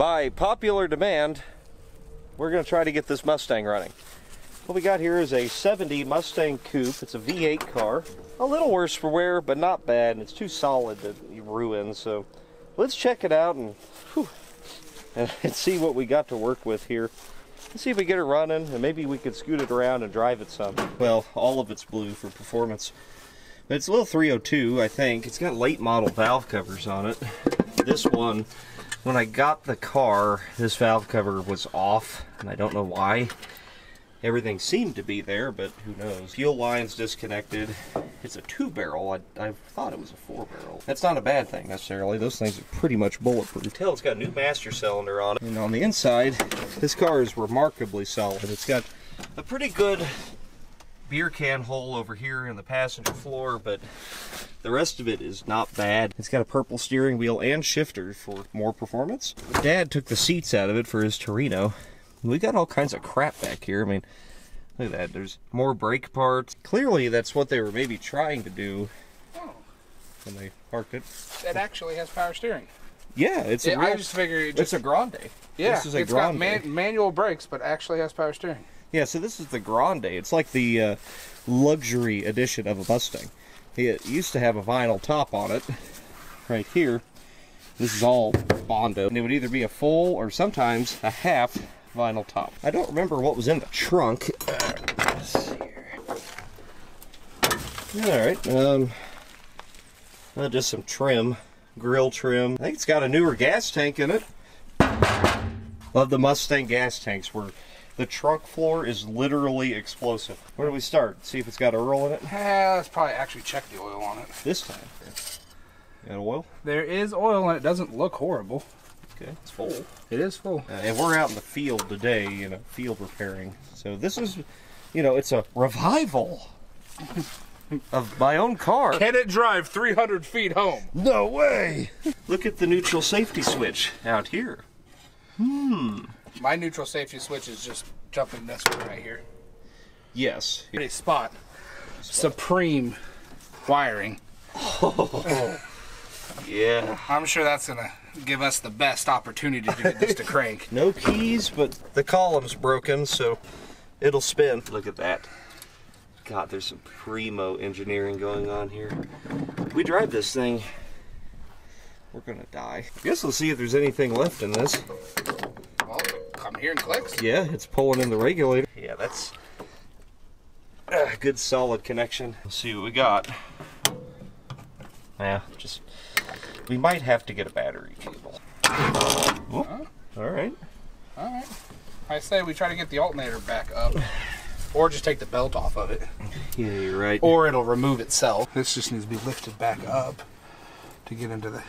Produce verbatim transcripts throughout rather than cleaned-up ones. by popular demand, we're going to try to get this Mustang running. What we got here is a seventy Mustang Coupe. It's a V eight car. A little worse for wear, but not bad, and it's too solid to ruin, so let's check it out and, whew, and see what we got to work with here. Let's see if we get it running, and maybe we could scoot it around and drive it some. Well, all of it's blue for performance. But it's a little three oh two, I think. It's got late model valve covers on it. This one, when I got the car, this valve cover was off, and I don't know why. Everything seemed to be there, but who knows. Fuel line's disconnected. It's a two-barrel. I, I thought it was a four-barrel. That's not a bad thing, necessarily. Those things are pretty much bulletproof. You can tell it's got a new master cylinder on it. And on the inside, this car is remarkably solid. It's got a pretty good beer can hole over here in the passenger floor, but the rest of it is not bad. It's got a purple steering wheel and shifter for more performance. Dad took the seats out of it for his Torino. We got all kinds of crap back here. I mean, look at that. There's more brake parts. Clearly, that's what they were maybe trying to do oh. when they parked it. That actually has power steering. Yeah, it's it, a real, I just figured it just, it's a Grande. Yeah, this is a it's Grande. got man, manual brakes, but actually has power steering. Yeah, so this is the Grande. It's like the uh, luxury edition of a Mustang. It used to have a vinyl top on it, right here. This is all Bondo, and it would either be a full or sometimes a half vinyl top. I don't remember what was in the trunk. Uh, let's see here. All right, um, well, just some trim, grill trim. I think it's got a newer gas tank in it. Love the Mustang gas tanks where the trunk floor is literally explosive. Where do we start? See if it's got oil in it? Uh, let's probably actually check the oil on it. This time. Got oil? There is oil and it doesn't look horrible. Okay, it's full. It is full. Uh, and we're out in the field today, you know, field repairing. So this is, you know, it's a revival of my own car. Can it drive three hundred feet home? No way! Look at the neutral safety switch out here. Hmm. My neutral safety switch is just jumping this one right here. Yes. Pretty spot. spot. Supreme wiring. Oh. Yeah. I'm sure that's going to give us the best opportunity to get this to crank. No keys, but the column's broken, so it'll spin. Look at that. God, there's some primo engineering going on here. We drive this thing, we're going to die. I guess we'll see if there's anything left in this. Well, come here and clicks. Yeah, it's pulling in the regulator. Yeah, that's a good solid connection. Let's see what we got. Yeah, just... we might have to get a battery cable. Oh, all right. All right. I say we try to get the alternator back up. Or just take the belt off of it. Yeah, you're right. Or it'll remove itself. This just needs to be lifted back up to get into the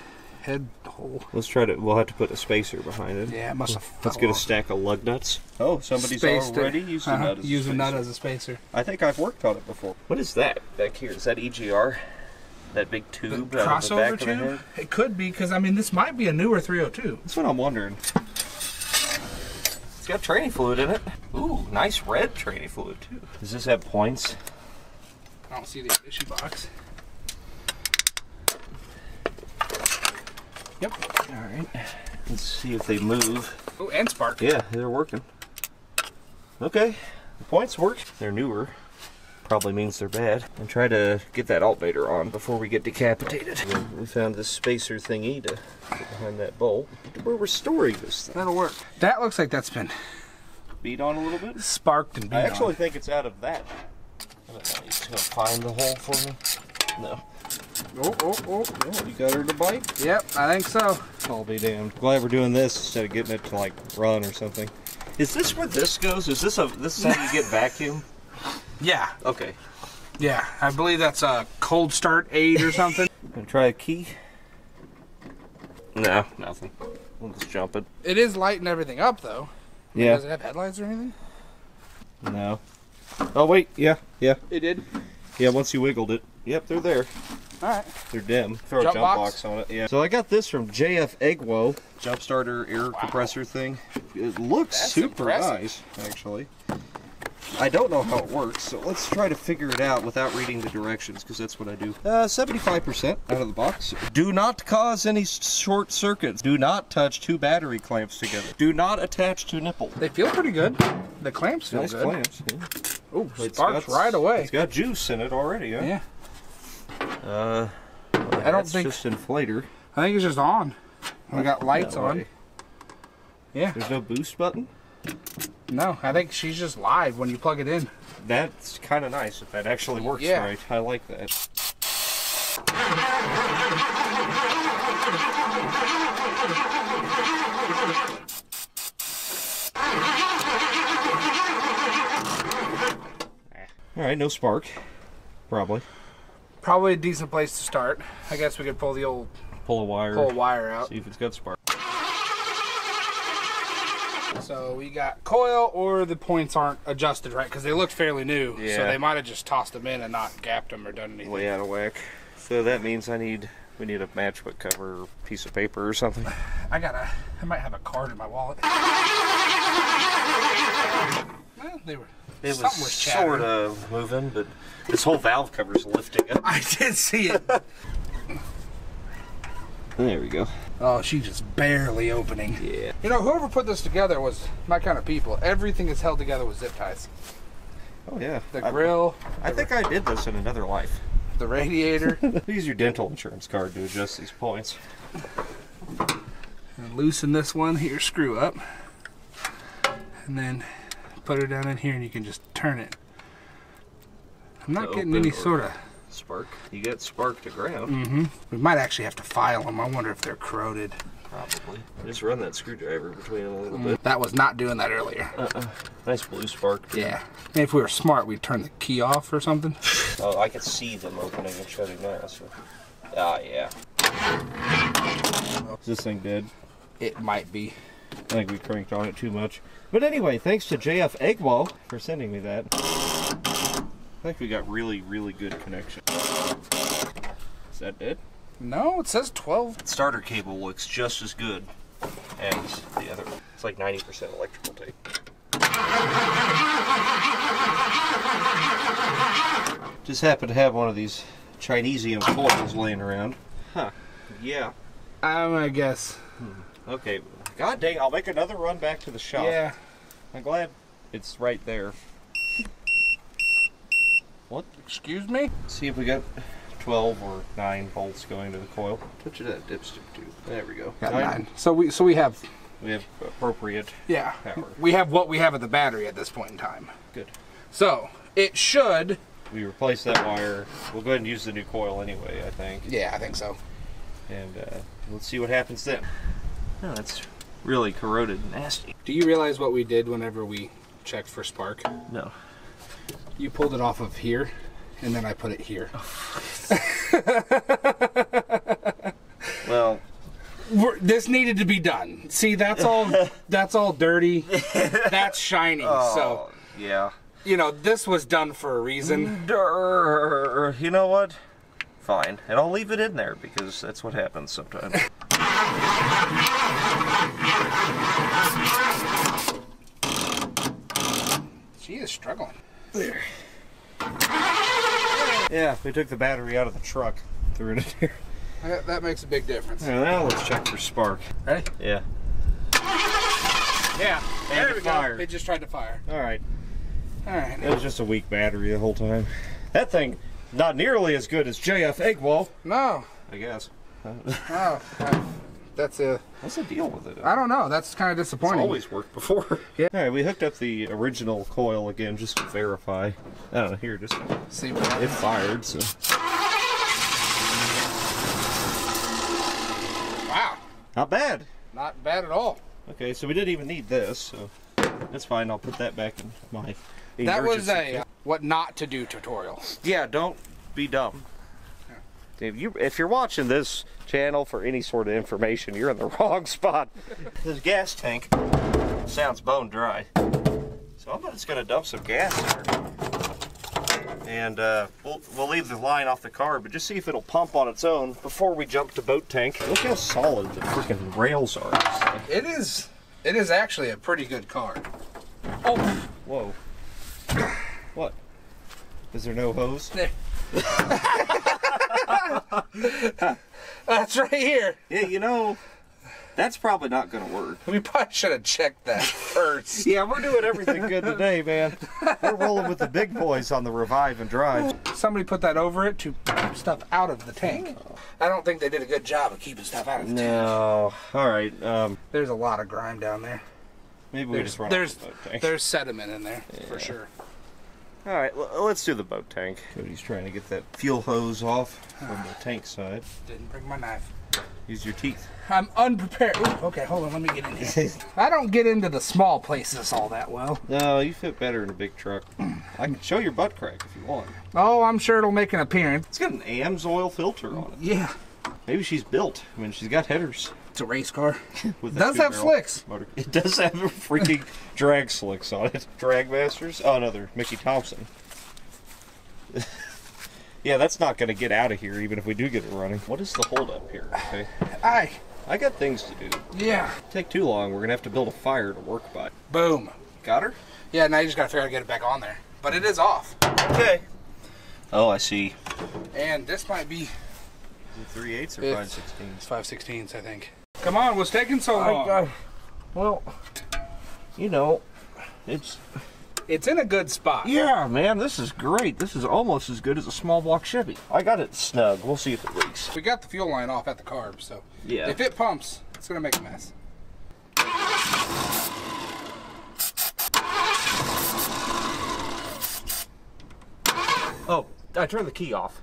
head hole. Let's try to, we'll have to put a spacer behind it. Yeah, it must have Let's get off. a stack of lug nuts. Oh, somebody's Spaced already it. using uh-huh. nut as Use a, a nut as a spacer. I think I've worked on it before. What is that back here? Is that E G R? That big tube, the crossover the tube. It could be, because I mean, this might be a newer three oh two. That's what I'm wondering. It's got tranny fluid in it. Ooh, nice red tranny fluid too. Does this have points? I don't see the issue box. Yep. All right. Let's see if they move. Oh, and spark. Yeah, they're working. Okay, the points work. They're newer. Probably means they're bad. And try to get that alternator on before we get decapitated. We found this spacer thingy to get behind that bolt. We're restoring this thing. That'll work. That looks like that's been beat on a little bit. Sparked and beat on. I actually on. think it's out of that. I don't know. He's gonna find the hole for me. No. Oh, oh, oh, oh. You got her to bite? Yep, I think so. I'll be damned. Glad we're doing this instead of getting it to like run or something. Is this where this goes? Is this a this is how you get vacuum? Yeah. Okay. Yeah, I believe that's a cold start aid or something. Gonna try a key. No, nothing. We'll just jump it. It is lighting everything up though. Yeah. Does it have headlights or anything? No. Oh wait, yeah, yeah. It did. Yeah, once you wiggled it. Yep, they're there. All right. They're dim. Throw jump a jump box. box on it. Yeah. So I got this from J F Eggwall, jump starter air wow. compressor thing. It looks that's super impressive. nice, actually. I don't know how it works, so let's try to figure it out without reading the directions, because that's what I do. Uh, seventy-five percent out of the box. Do not cause any short circuits. Do not touch two battery clamps together. Do not attach to nipple. They feel pretty good. The clamps feel nice good. Nice clamps. Yeah. Ooh, it sparks right away. It's got juice in it already, huh? Yeah. Uh, well, I don't think it's just inflator. I think it's just on. We got lights no on. Yeah. There's no boost button? No, I think she's just live when you plug it in. That's kind of nice if that actually works yeah. right. I like that. All right, no spark, probably. Probably a decent place to start. I guess we could pull the old... Pull a wire. Pull a wire out. See if it's got spark. So we got coil, or the points aren't adjusted right because they look fairly new. Yeah. So they might have just tossed them in and not gapped them or done anything. Way out of whack. So that means I need we need a matchbook cover, or piece of paper, or something. I got a. I might have a card in my wallet. Well, they were. It something was, was sort of moving, but this whole valve cover's lifting up. I did see it. There we go. Oh, she's just barely opening. Yeah. You know, whoever put this together was my kind of people. Everything is held together with zip ties. Oh, yeah. The I, grill. I the think I did this in another life. The radiator. Use your dental insurance card to adjust these points. And loosen this one here, screw up. And then put her down in here and you can just turn it. I'm not getting any sort of... Spark. You get spark to ground. Mm-hmm. We might actually have to file them. I wonder if they're corroded. Probably. Just run that screwdriver between them a little mm, bit. That was not doing that earlier. Uh-uh. Nice blue spark. Yeah. And if we were smart, we'd turn the key off or something. Oh, I could see them opening and shutting now. So. Ah, yeah. Is this thing dead? It might be. I think we cranked on it too much. But anyway, thanks to J F Eggwall for sending me that. I think we got really, really good connection. Is that dead? No, it says twelve. Starter cable looks just as good as the other one. It's like ninety percent electrical tape. Just happened to have one of these Chinesium coils laying around. Huh. Yeah. I'm gonna guess. Hmm. Okay. God dang, I'll make another run back to the shop. Yeah. I'm glad it's right there. What? Excuse me? See if we got twelve or nine volts going to the coil. Touch that dipstick too. There we go. Got nine. nine. So we so we have we have appropriate yeah. power. We have what we have at the battery at this point in time. Good. So it should. We replace that wire. We'll go ahead and use the new coil anyway. I think. Yeah, I think so. And uh, let's see what happens then. No, that's really corroded and nasty. Do you realize what we did whenever we checked for spark? No. You pulled it off of here, and then I put it here. Oh. Well, We're, this needed to be done. See, that's all. That's all dirty. That's shiny. Oh, so yeah, you know, this was done for a reason. Durr, you know what? Fine, and I'll leave it in there because that's what happens sometimes. She is struggling. There. Yeah, we took the battery out of the truck, threw it in here. That, that makes a big difference. Now, now let's check for spark. Ready? Yeah. Yeah, there and we fire. go. It just tried to fire. All right. All right. It was just a weak battery the whole time. That thing, not nearly as good as J F Eggwall. No. I guess. Oh, that's a... What's the deal with it? I don't know. That's kind of disappointing. It's always worked before. Yeah. All right, we hooked up the original coil again just to verify. I don't know. Here, just see what happens. It fired. So. Wow. Not bad. Not bad at all. Okay, so we didn't even need this, so that's fine. I'll put that back in my. That was a kit. What not to do tutorial. Yeah. Don't be dumb. If, you, if you're watching this channel for any sort of information, you're in the wrong spot. This gas tank sounds bone dry. So I'm just going to dump some gas here. And uh, we'll, we'll leave the line off the car, but just see if it'll pump on its own before we jump to boat tank. Look how solid the freaking rails are. It is, it is actually a pretty good car. Oh, whoa. What? Is there no hose? That's right here. Yeah, you know, that's probably not going to work. We probably should have checked that first. Yeah, we're doing everything good today, man. We're rolling with the big boys on the revive and drive. Somebody put that over it to keep stuff out of the tank. Oh. I don't think they did a good job of keeping stuff out of the no. tank. No. All right. Um, there's a lot of grime down there. Maybe we there's, just run there's, off the tank. There's sediment in there, yeah. for sure. All right, let's do the boat tank. Cody's trying to get that fuel hose off from the tank side. Didn't bring my knife. Use your teeth. I'm unprepared. Ooh, okay, hold on, let me get in here. I don't get into the small places all that well. No, you fit better in a big truck. I can show your butt crack if you want. Oh, I'm sure it'll make an appearance. It's got an AMSOIL filter on it. Yeah. Maybe she's built. I mean, she's got headers. It's a race car. It does have slicks. Motor. It does have freaking drag slicks on it. Drag Masters? Oh, another Mickey Thompson. Yeah, that's not going to get out of here, even if we do get it running. What is the holdup here? Okay. I, I got things to do. Yeah. Take too long. We're going to have to build a fire to work by. Boom. Got her? Yeah, now you just got to figure out how to get it back on there. But it is off. Okay. Oh, I see. And this might be... three eighths or five sixteenths? It's five sixteenths, I think. Come on, what's taking so long? I, I, well, you know, it's... It's in a good spot. Yeah, man, this is great. This is almost as good as a small block Chevy. I got it snug. We'll see if it leaks. We got the fuel line off at the carb, so yeah. If it pumps, it's going to make a mess. Oh, I turned the key off.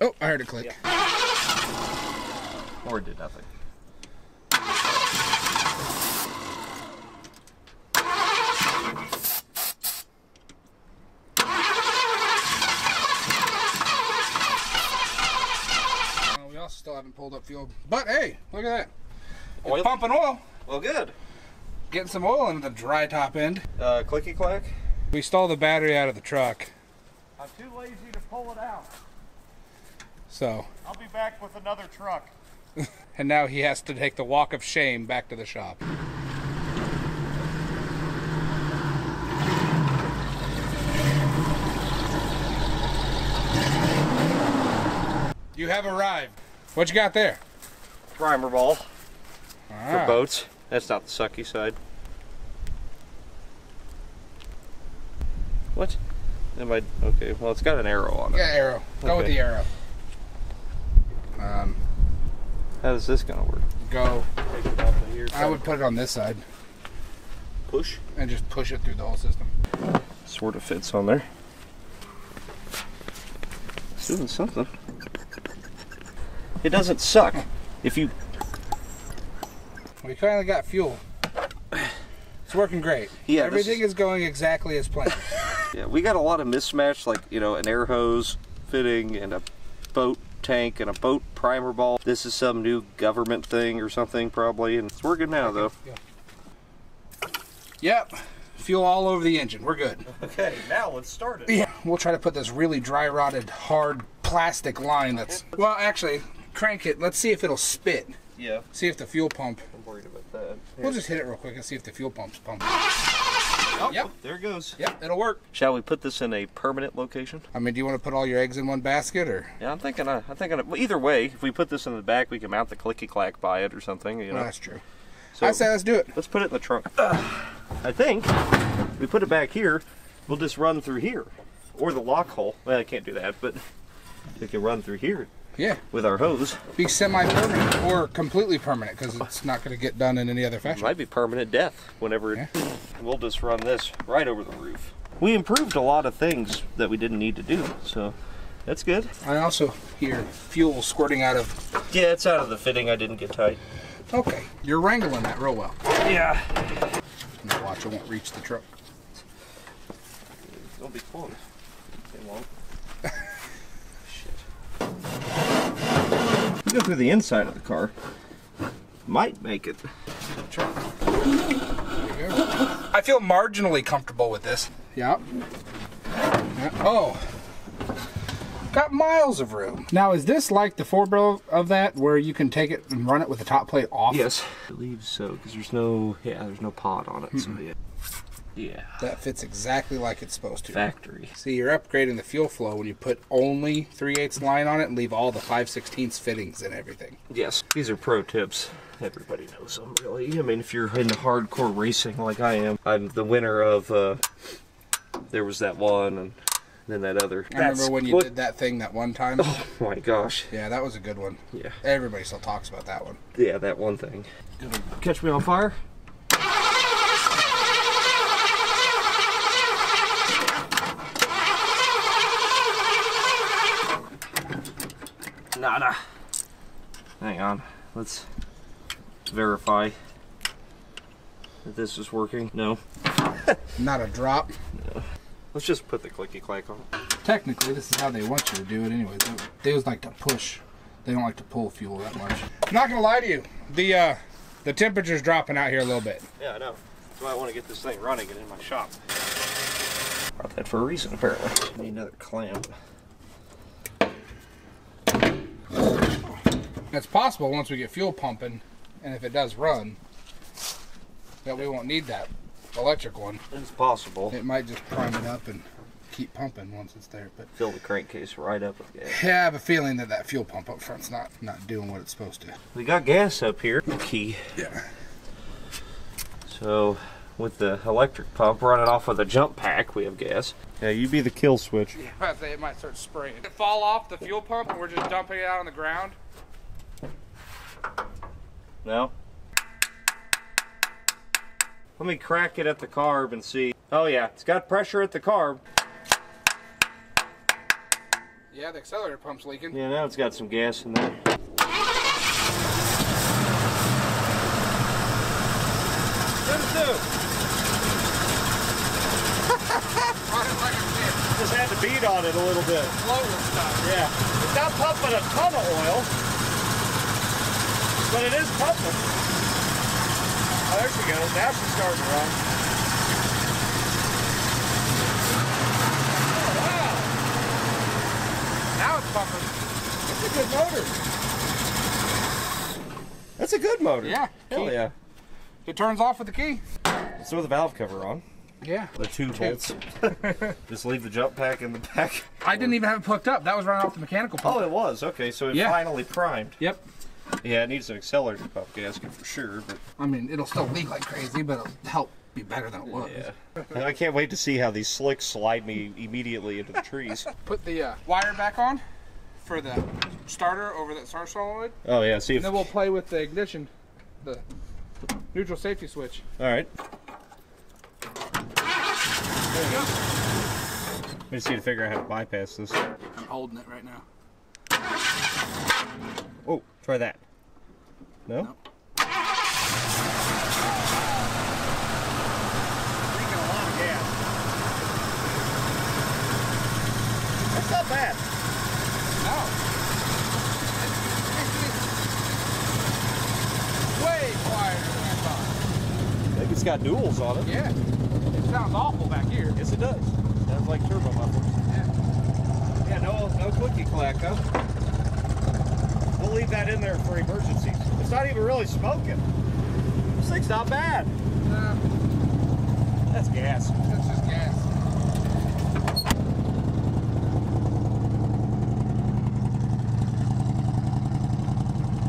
Oh, I heard a click. Yeah. Or it did nothing. Still haven't pulled up fuel, but hey, look at that. It's pumping oil. Well, good. Getting some oil in the dry top end. Uh, clicky clack. We stole the battery out of the truck. I'm too lazy to pull it out. So. I'll be back with another truck. And now he has to take the walk of shame back to the shop. You have arrived. What you got there? Primer ball ah. for boats. That's not the sucky side. What? Am I okay? Well, it's got an arrow on it. Yeah, arrow. Okay. Go with the arrow. Um, How is this gonna work? Go. Take it off of here, I would put it on this side. Push and just push it through the whole system. Sort of fits on there. It's doing something. It doesn't suck if you... We finally got fuel. It's working great. Yeah, everything is... is going exactly as planned. Yeah, we got a lot of mismatch, like, you know, an air hose fitting and a boat tank and a boat primer ball. This is some new government thing or something, probably, and it's working now, though. Yeah. Yep. Fuel all over the engine. We're good. Okay, now let's start it. Yeah, we'll try to put this really dry-rotted, hard plastic line that's... Well, actually... Crank it. Let's see if it'll spit. Yeah. See if the fuel pump. I'm worried about that. Here. We'll just hit it real quick and see if the fuel pump's pumping. Oh, yep. There it goes. Yep. It'll work. Shall we put this in a permanent location? I mean, do you want to put all your eggs in one basket, or? Yeah, I'm thinking. I, I'm thinking. Well, either way, if we put this in the back, we can mount the clicky clack by it or something. You know. Well, that's true. So I say let's do it. Let's put it in the trunk. Uh, I think we put it back here. We'll just run through here, or the lock hole. Well, I can't do that, but we can run through here. Yeah. With our hose. Be semi-permanent or completely permanent, because it's not going to get done in any other fashion. It might be permanent death whenever it... Yeah. We'll just run this right over the roof. We improved a lot of things that we didn't need to do, so that's good. I also hear fuel squirting out of... Yeah, it's out of the fitting. I didn't get tight. Okay. You're wrangling that real well. Yeah. Now watch, I won't reach the truck. It'll be close. It won't. Go through the inside of the car. Might make it. There you go. I feel marginally comfortable with this. Yeah. Yeah. Oh. Got miles of room. Now, is this like the four-barrel of that, where you can take it and run it with the top plate off? Yes, I believe so, because there's no, yeah, there's no pod on it. Mm -hmm. So yeah. Yeah. That fits exactly like it's supposed to. Factory. See, you're upgrading the fuel flow when you put only three eighths line on it and leave all the five sixteenths fittings and everything. Yes. These are pro tips. Everybody knows them, really. I mean, if you're into hardcore racing like I am, I'm the winner of, uh, there was that one and then that other. I That's remember when you what? did that thing that one time. Oh, my gosh. Yeah, that was a good one. Yeah. Everybody still talks about that one. Yeah, that one thing. It'll catch me on fire. Nada. Hang on. Let's verify that this is working. No. Not a drop. No. Let's just put the clicky clack on. Technically, this is how they want you to do it anyway. They, they just like to push. They don't like to pull fuel that much. I'm not gonna lie to you. The uh, the temperature's dropping out here a little bit. Yeah, I know. That's why I want to get this thing running and in my shop. Brought that for a reason, apparently. I need another clamp. It's possible once we get fuel pumping, and if it does run, that we won't need that electric one. It's possible. It might just prime it up and keep pumping once it's there. But fill the crankcase right up with gas. Yeah, I have a feeling that that fuel pump up front's not not doing what it's supposed to. We got gas up here. Key. Yeah. So with the electric pump running off of the jump pack, we have gas. Yeah, you be the kill switch. Yeah, I say it might start spraying. It fall off the fuel pump, and we're just dumping it out on the ground. No. Let me crack it at the carb and see. Oh yeah, it's got pressure at the carb. Yeah, the accelerator pump's leaking. Yeah, now it's got some gas in there. Just had to beat on it a little bit. Slow with stuff. Yeah. It's not pumping a ton of oil. But it is pumping. Oh, there she goes. Now she's starting to run. Oh, wow. Now it's pumping. It's a good motor. That's a good motor. Yeah. Hell key. Yeah. It turns off with the key. Let's throw the valve cover on. Yeah. The two bolts. Just leave the jump pack in the back. I didn't even have it plugged up. That was right off the mechanical pump. Oh, it was. Okay, so it yeah. finally primed. Yep. Yeah, it needs an accelerator pump gasket for sure. But I mean, it'll still leak like crazy, but it'll help be better than it was. Yeah. I can't wait to see how these slicks slide me immediately into the trees. Put the uh, wire back on for the starter over that starter solenoid. Oh yeah, see if... And then we'll play with the ignition, the neutral safety switch. All right. There you go. I just need to figure out how to bypass this. I'm holding it right now. Oh, try that. No? Nope. Leaking a lot of gas. That's not bad. No. Way quieter than I thought. I think it's got duals on it. Yeah. It sounds awful back here. Yes, it does. Sounds like turbo mufflers. Yeah. Yeah, no, no clicky clack, huh? We'll leave that in there for emergencies. It's not even really smoking. This thing's not bad. Nah. That's gas. That's just gas.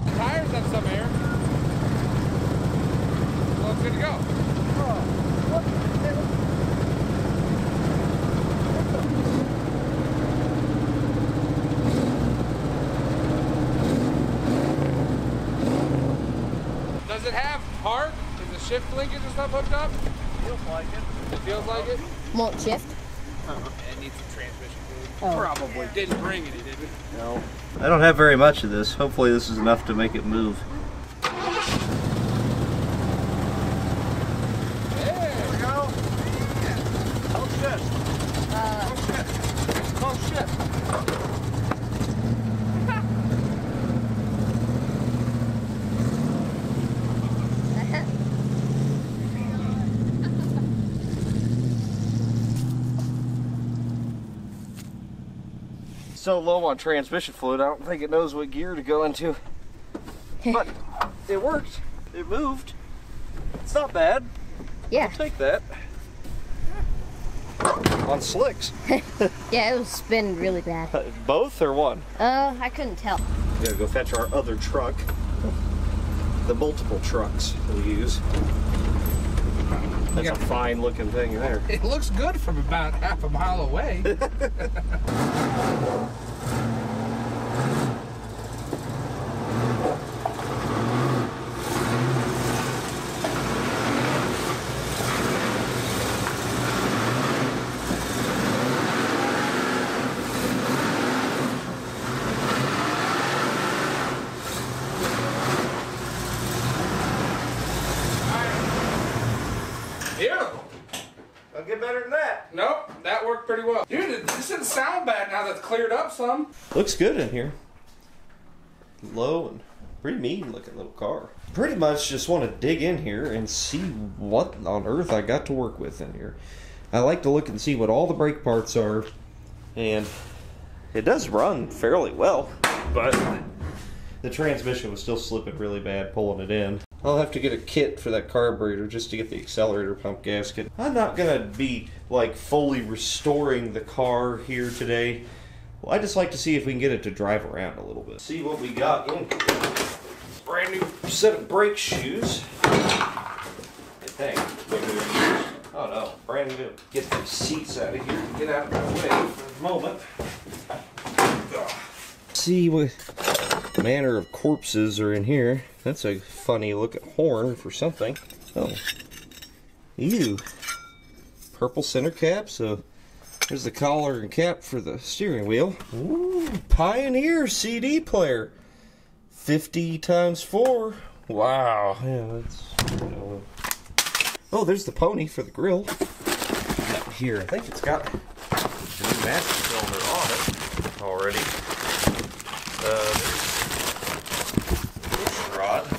The tires have some air. Well, it's good to go. Oh, what the hell? Does it have hard? Is the shift linkage and stuff hooked up? Feels like it. It feels like it? More shift? Uh-huh. Yeah, it needs some transmission fluid. Oh. Probably. Didn't bring any, did it? No. I don't have very much of this. Hopefully this is enough to make it move. So so low on transmission fluid, I don't think it knows what gear to go into. But it worked. It moved. It's not bad. Yeah. I'll take that. On slicks. Yeah, it was spinning really bad. Uh, both or one? Uh, I couldn't tell. We gotta go fetch our other truck. The multiple trucks we use. That's a fine looking thing there. It looks good from about half a mile away. Pretty well. Dude, this didn't sound bad now that's cleared up some. Looks good in here. Low and pretty mean looking little car. Pretty much just want to dig in here and see what on earth I got to work with in here. I like to look and see what all the brake parts are, and it does run fairly well, but the transmission was still slipping really bad pulling it in. I'll have to get a kit for that carburetor just to get the accelerator pump gasket. I'm not gonna be like fully restoring the car here today. Well, I just like to see if we can get it to drive around a little bit. See what we got in here. Brand new set of brake shoes. I think. Oh no, brand new. Get these seats out of here. Get out of my way for a moment. See what manner of corpses are in here. That's a funny looking horn for something. Oh, ew. Purple center cap, so there's the collar and cap for the steering wheel. Ooh, Pioneer C D player. fifty times four. Wow. Yeah, that's, you know. Oh, there's the pony for the grill. Here, I think it's got the master cylinder on it already. Uh, there's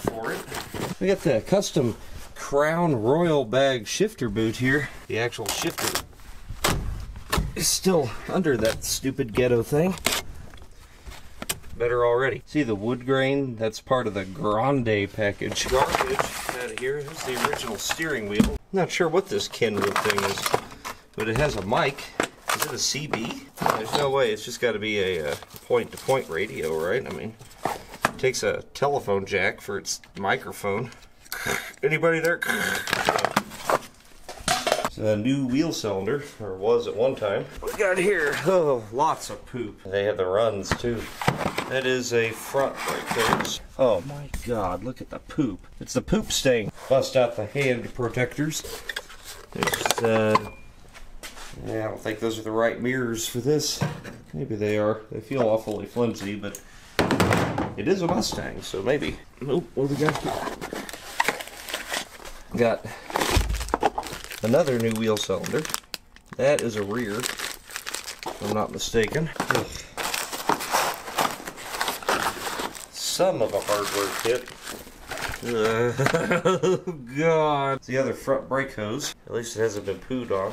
for it. We got the custom Crown Royal bag shifter boot here. The actual shifter is still under that stupid ghetto thing. Better already. See the wood grain? That's part of the Grande package. Garbage out of here. Here's the original steering wheel. Not sure what this Kenwood thing is, but it has a mic. Is it a C B? There's no way. It's just got to be a point-to-point radio, right? I mean, takes a telephone jack for its microphone. Anybody there? It's a new wheel cylinder, or was at one time. We got here, oh, lots of poop. They have the runs too. That is a front brake hose. Oh my God, look at the poop. It's the poop stain. Bust out the hand protectors. There's, uh, yeah, I don't think those are the right mirrors for this. Maybe they are. They feel awfully flimsy, but it is a Mustang, so maybe. Nope, what do we got here? Got another new wheel cylinder. That is a rear, if I'm not mistaken. Ugh. Some of a hardware kit. Uh, oh, God. It's the other front brake hose. At least it hasn't been pooed on.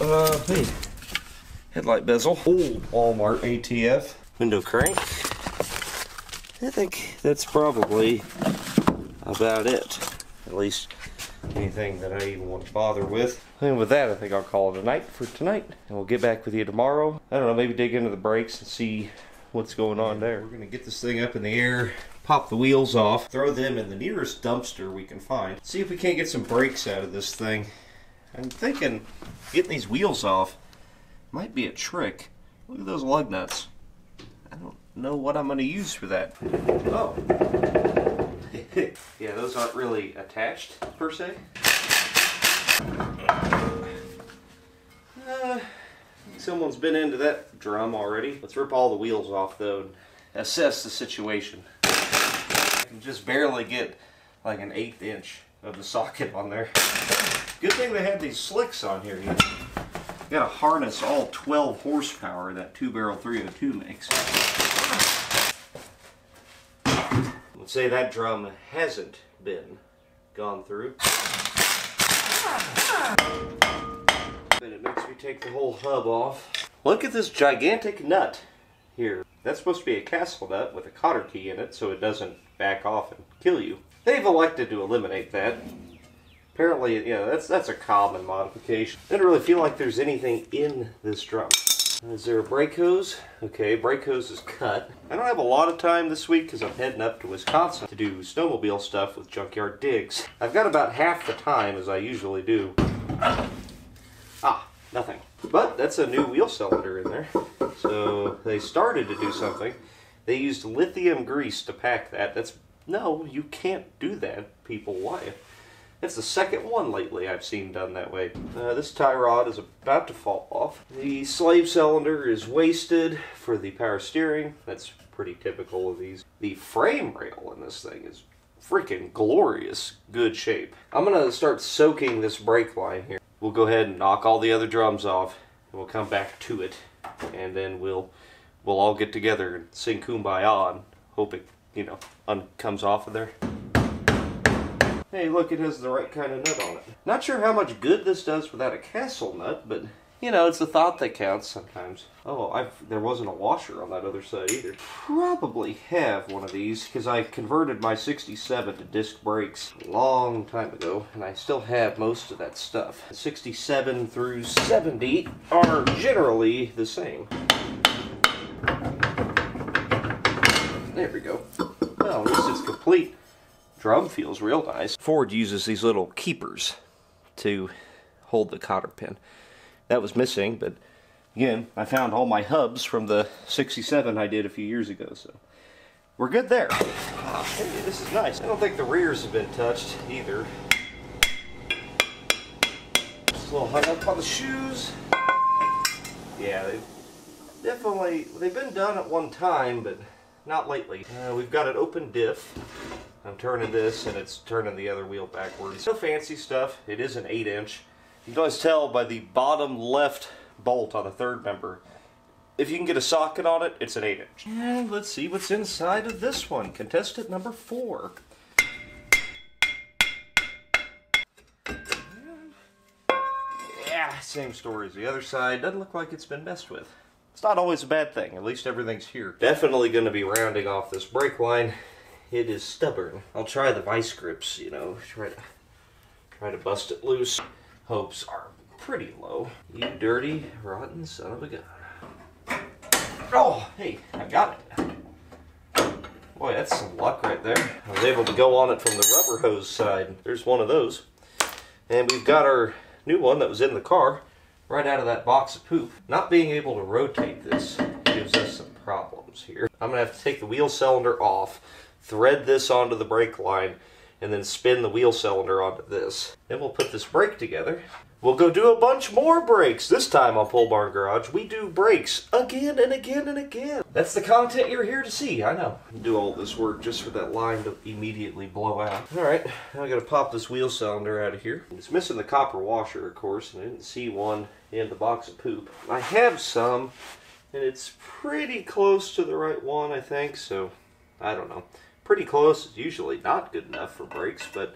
Uh, hey. Headlight bezel. Old Walmart A T F. Window crank. I think that's probably about it. At least anything that I even want to bother with. And with that, I think I'll call it a night for tonight. And we'll get back with you tomorrow. I don't know, maybe dig into the brakes and see what's going on there. We're going to get this thing up in the air, pop the wheels off, throw them in the nearest dumpster we can find. See if we can't get some brakes out of this thing. I'm thinking getting these wheels off might be a trick. Look at those lug nuts. I don't know what I'm going to use for that. Oh. Yeah, those aren't really attached, per se. Uh, someone's been into that drum already. Let's rip all the wheels off, though, and assess the situation. I can just barely get like an eighth inch of the socket on there. Good thing they had these slicks on here. You gotta harness all twelve horsepower that two-barrel three oh two makes. Let's say that drum hasn't been gone through. Then it makes me take the whole hub off. Look at this gigantic nut here. That's supposed to be a castle nut with a cotter key in it so it doesn't back off and kill you. They've elected to eliminate that. Apparently, you know, that's that's a common modification. I don't really feel like there's anything in this drum. Is there a brake hose? Okay, brake hose is cut. I don't have a lot of time this week because I'm heading up to Wisconsin to do snowmobile stuff with Junkyard Digs. I've got about half the time as I usually do. Ah, nothing. But that's a new wheel cylinder in there. So they started to do something. They used lithium grease to pack that. That's, no, you can't do that, people. Why? That's the second one lately I've seen done that way. Uh, this tie rod is about to fall off. The slave cylinder is wasted for the power steering. That's pretty typical of these. The frame rail in this thing is freaking glorious, good shape. I'm gonna start soaking this brake line here. We'll go ahead and knock all the other drums off, and we'll come back to it, and then we'll we'll all get together and sing Kumbaya and hope it, you know, un comes off of there. Hey, look, it has the right kind of nut on it. Not sure how much good this does without a castle nut, but, you know, it's the thought that counts sometimes. Oh, I've, there wasn't a washer on that other side either. Probably have one of these, because I converted my sixty-seven to disc brakes a long time ago, and I still have most of that stuff. sixty-seven through seventy are generally the same. There we go. Well, at least it's complete. Drum feels real nice. Ford uses these little keepers to hold the cotter pin. That was missing, but again, I found all my hubs from the sixty-seven I did a few years ago, so we're good there. Oh, hey, this is nice. I don't think the rears have been touched either. Just a little hung up on the shoes. Yeah, they've definitely, they've been done at one time, but not lately. Uh, we've got an open diff. I'm turning this, and it's turning the other wheel backwards. No fancy stuff. It is an eight inch. You can always tell by the bottom left bolt on the third member. If you can get a socket on it, it's an eight inch. And let's see what's inside of this one. Contestant number four. Yeah, same story as the other side. Doesn't look like it's been messed with. It's not always a bad thing. At least everything's here. Definitely going to be rounding off this brake line. It is stubborn. I'll try the vice grips, you know, try to try to bust it loose. Hopes are pretty low. You dirty, rotten son of a gun. Oh, hey, I got it. Boy, that's some luck right there. I was able to go on it from the rubber hose side. There's one of those. And we've got our new one that was in the car right out of that box of poop. Not being able to rotate this gives us some problems here. I'm gonna have to take the wheel cylinder off, thread this onto the brake line, and then spin the wheel cylinder onto this. Then we'll put this brake together. We'll go do a bunch more brakes. This time on Pole Barn Garage, we do brakes again and again and again. That's the content you're here to see, I know. Do all this work just for that line to immediately blow out. All right, now I gotta pop this wheel cylinder out of here. It's missing the copper washer, of course, and I didn't see one in the box of poop. I have some, and it's pretty close to the right one, I think, so I don't know. Pretty close is usually not good enough for brakes, but,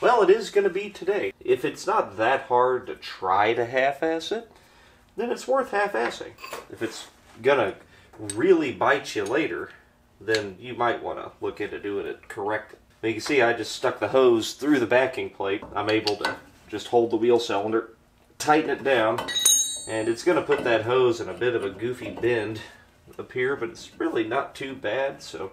well, it is going to be today. If it's not that hard to try to half-ass it, then it's worth half-assing. If it's going to really bite you later, then you might want to look into doing it correctly. Now you can see I just stuck the hose through the backing plate. I'm able to just hold the wheel cylinder, tighten it down, and it's going to put that hose in a bit of a goofy bend up here, but it's really not too bad, so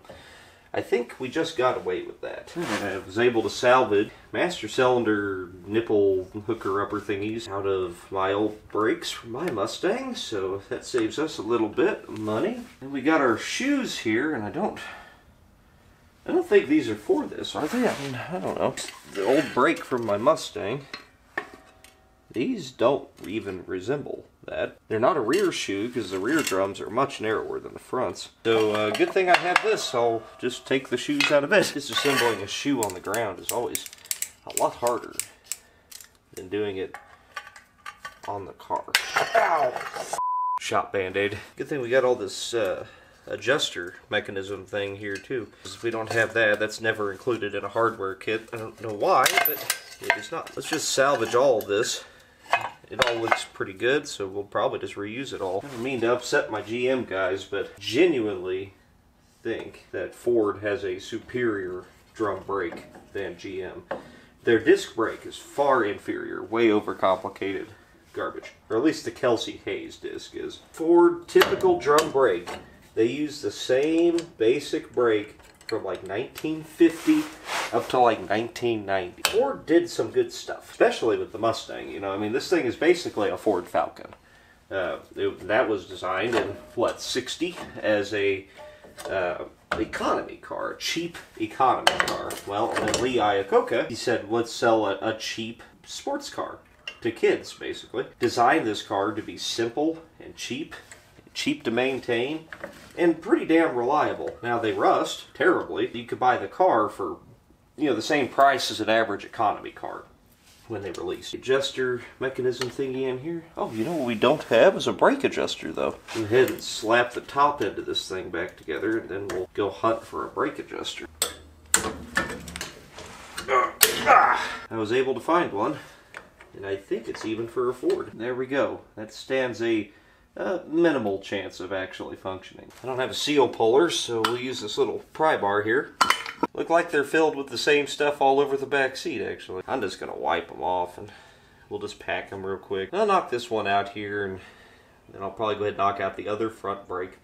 I think we just got away with that. I was able to salvage master cylinder nipple hooker-upper thingies out of my old brakes from my Mustang, so that saves us a little bit of money. And we got our shoes here, and I don't... I don't think these are for this, are they? I, mean, I don't know. The old brake from my Mustang. These don't even resemble that. They're not a rear shoe because the rear drums are much narrower than the fronts. So uh, good thing I have this. I'll just take the shoes out of it. Disassembling a shoe on the ground is always a lot harder than doing it on the car. Ow! Shop Band-Aid. Good thing we got all this uh, adjuster mechanism thing here too. If we don't have that, that's never included in a hardware kit. I don't know why, but it is not. Let's just salvage all of this It all looks pretty good, so we'll probably just reuse it all. I don't mean to upset my G M guys, but genuinely think that Ford has a superior drum brake than G M. Their disc brake is far inferior, way overcomplicated garbage. Or at least the Kelsey Hayes disc is. Ford typical drum brake. They use the same basic brake from like nineteen fifty up to like nineteen ninety. Ford did some good stuff, especially with the Mustang. You know, I mean, this thing is basically a Ford Falcon. Uh, it, that was designed in, what, sixty as a uh, economy car, a cheap economy car. Well, and then Lee Iacocca, he said, let's sell a, a cheap sports car to kids, basically. Designed this car to be simple and cheap, cheap to maintain, and pretty damn reliable. Now, they rust terribly. You could buy the car for, you know, the same price as an average economy car when they release. Adjuster mechanism thingy in here. Oh, you know what we don't have is a brake adjuster, though. Go ahead and slap the top end of this thing back together, and then we'll go hunt for a brake adjuster. I was able to find one, and I think it's even for a Ford. There we go. That stands a Uh, minimal chance of actually functioning. I don't have a seal puller, so we'll use this little pry bar here. Look like they're filled with the same stuff all over the back seat, actually. I'm just gonna wipe them off, and we'll just pack them real quick. I'll knock this one out here, and then I'll probably go ahead and knock out the other front brake.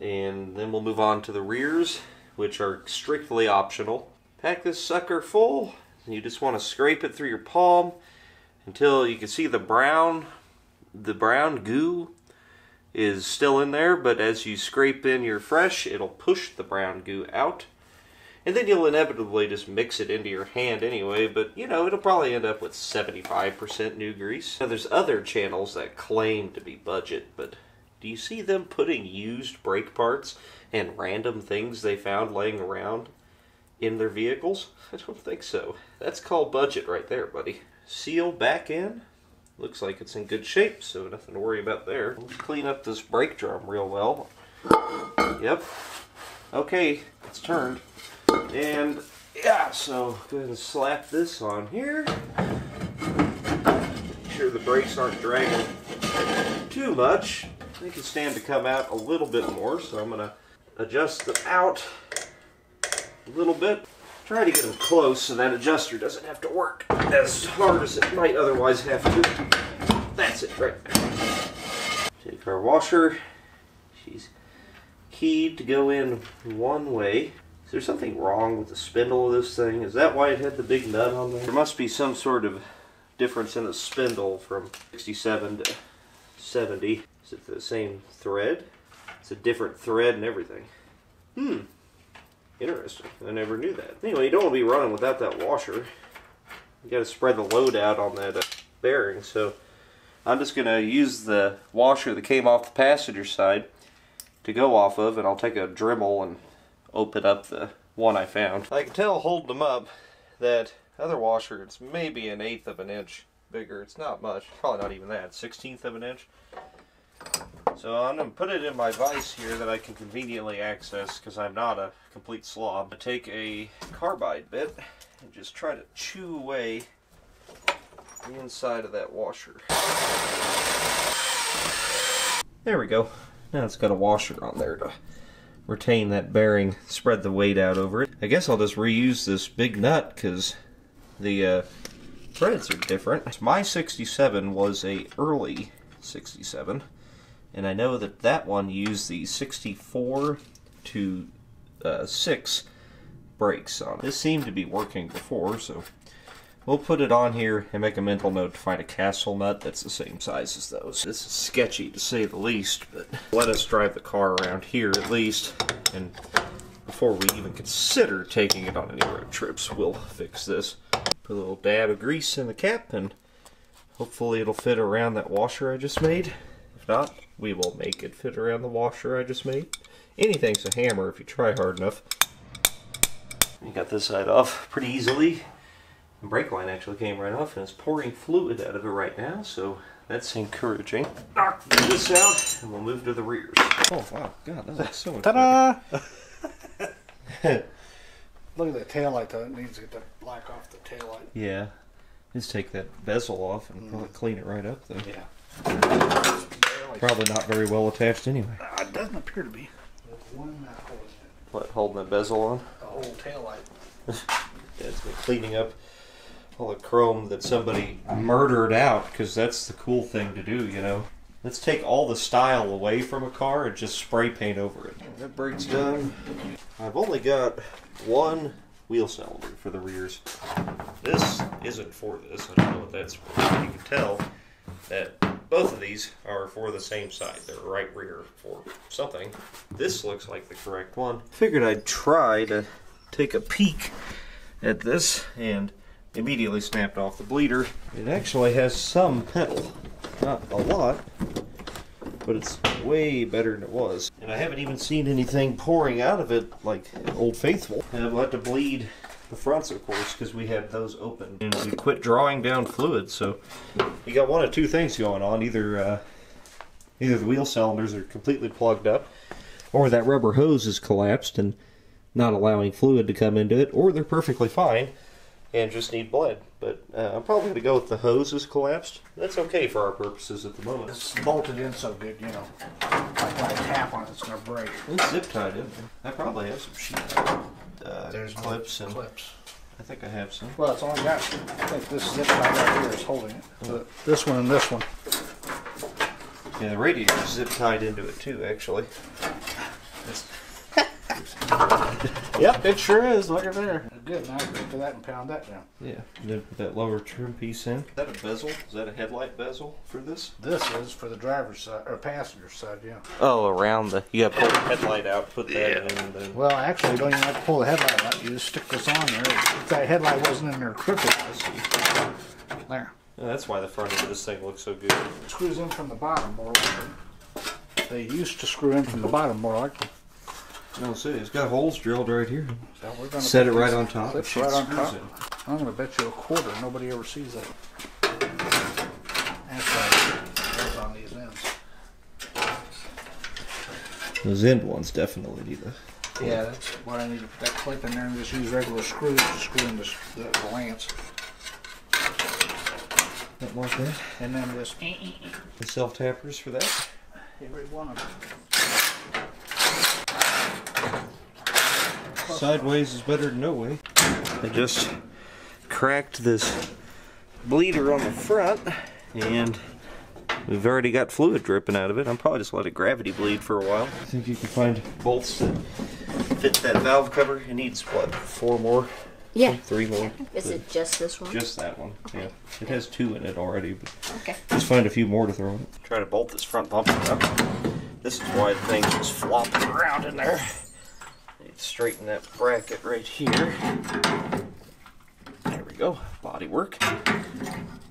And then we'll move on to the rears, which are strictly optional. Pack this sucker full. You just want to scrape it through your palm until you can see the brown The brown goo is still in there, but as you scrape in your fresh, it'll push the brown goo out. And then you'll inevitably just mix it into your hand anyway, but, you know, it'll probably end up with seventy-five percent new grease. Now, there's other channels that claim to be budget, but do you see them putting used brake parts and random things they found laying around in their vehicles? I don't think so. That's called budget right there, buddy. Seal back in. Looks like it's in good shape, so nothing to worry about there. Let's clean up this brake drum real well. Yep. Okay, it's turned. And, yeah, so go ahead and slap this on here. Make sure the brakes aren't dragging too much. They can stand to come out a little bit more, so I'm going to adjust them out a little bit. Try to get them close so that adjuster doesn't have to work as hard as it might otherwise have to. That's it right there. Take our washer. She's keyed to go in one way. Is there something wrong with the spindle of this thing? Is that why it had the big nut on there? There must be some sort of difference in the spindle from sixty-seven to seventy. Is it the same thread? It's a different thread and everything. Hmm. Interesting. I never knew that. Anyway, you don't want to be running without that washer. You got to spread the load out on that uh, bearing. So I'm just going to use the washer that came off the passenger side to go off of, and I'll take a Dremel and open up the one I found. I can tell holding them up that other washer, it's maybe an eighth of an inch bigger. It's not much. Probably not even that. Sixteenth of an inch. So I'm going to put it in my vise here that I can conveniently access because I'm not a complete slob. I'm going to take a carbide bit and just try to chew away the inside of that washer. There we go. Now it's got a washer on there to retain that bearing, spread the weight out over it. I guess I'll just reuse this big nut because the uh, threads are different. My sixty-seven was a early sixty-seven. And I know that that one used the sixty-four to uh, six brakes on it. This seemed to be working before, so we'll put it on here and make a mental note to find a castle nut that's the same size as those. This is sketchy to say the least, but let us drive the car around here at least, and before we even consider taking it on any road trips, we'll fix this. Put a little dab of grease in the cap, and hopefully it'll fit around that washer I just made. If not, we will make it fit around the washer I just made. Anything's a hammer if you try hard enough. You got this side off pretty easily. The brake line actually came right off, and it's pouring fluid out of it right now, so that's encouraging. Knock this out, and we'll move to the rears. Oh, wow. God, that looks so much Ta-da! Look at that taillight, though. It needs to get that black off the taillight. Yeah. Just take that bezel off and mm. probably clean it right up, though. Yeah. Probably not very well attached anyway. Uh, it doesn't appear to be. There's one not holding it. What, holding the bezel on? The whole taillight. That's been cleaning up all the chrome that somebody murdered out, because that's the cool thing to do, you know. Let's take all the style away from a car and just spray paint over it. That brake's done. I've only got one wheel cylinder for the rears. This isn't for this. I don't know what that's for. You can tell that both of these are for the same side. They're right rear for something. This looks like the correct one. Figured I'd try to take a peek at this and immediately snapped off the bleeder. It actually has some metal. Not a lot, but it's way better than it was. And I haven't even seen anything pouring out of it like Old Faithful. And I've had to bleed the fronts, of course, because we had those open. And we quit drawing down fluid, so you got one of two things going on. Either, uh, either the wheel cylinders are completely plugged up, or that rubber hose is collapsed and not allowing fluid to come into it, or they're perfectly fine and just need blood. But uh, I'm probably going to go with the hose is collapsed. That's okay for our purposes at the moment. It's bolted in so good, you know. Like when I tap on it, it's going to break. It's zip tied in. I probably have some sheet uh, There's clips. and clips. I think I have some. Well, it's only got, I think this zip tie right here is holding it. So this one and this one. Yeah, the radiator is zip tied into it too, actually. It's yep, it sure is. Look at there. Good. Now I can do that and pound that down. Yeah. Then put that lower trim piece in. Is that a bezel? Is that a headlight bezel for this? This is for the driver's side or passenger side. Yeah. Oh, around the. You got to pull the headlight out. Put that yeah. in. And then... Well, actually, you don't even have to pull the headlight out. You just stick this on there. If that headlight wasn't in there, crooked. There. Yeah, that's why the front end of this thing looks so good. It screws in from the bottom more. They used to screw in from the bottom more likely. No, see, it's got holes drilled right here. So we're gonna set it right on top. Right on top. I'm going to bet you a quarter nobody ever sees that. That's right. That's on these ends. Those end ones definitely need a clip. Yeah, that's what I need to put that clip in there and just use regular screws to screw in the, the, the lance. Something like that. And then this, the self tappers for that. Every one of them. Sideways is better than no way. I just cracked this bleeder on the front, and we've already got fluid dripping out of it. I'm probably just let it gravity bleed for a while. I think you can find bolts that fit that valve cover. It needs, what, four more? Yeah. Three more. Is it just this one? Just that one, okay. Yeah. It has two in it already, but okay. Just find a few more to throw in. Try to bolt this front bumper up. This is why the thing's just flopping around in there. Straighten that bracket right here. There we go, body work.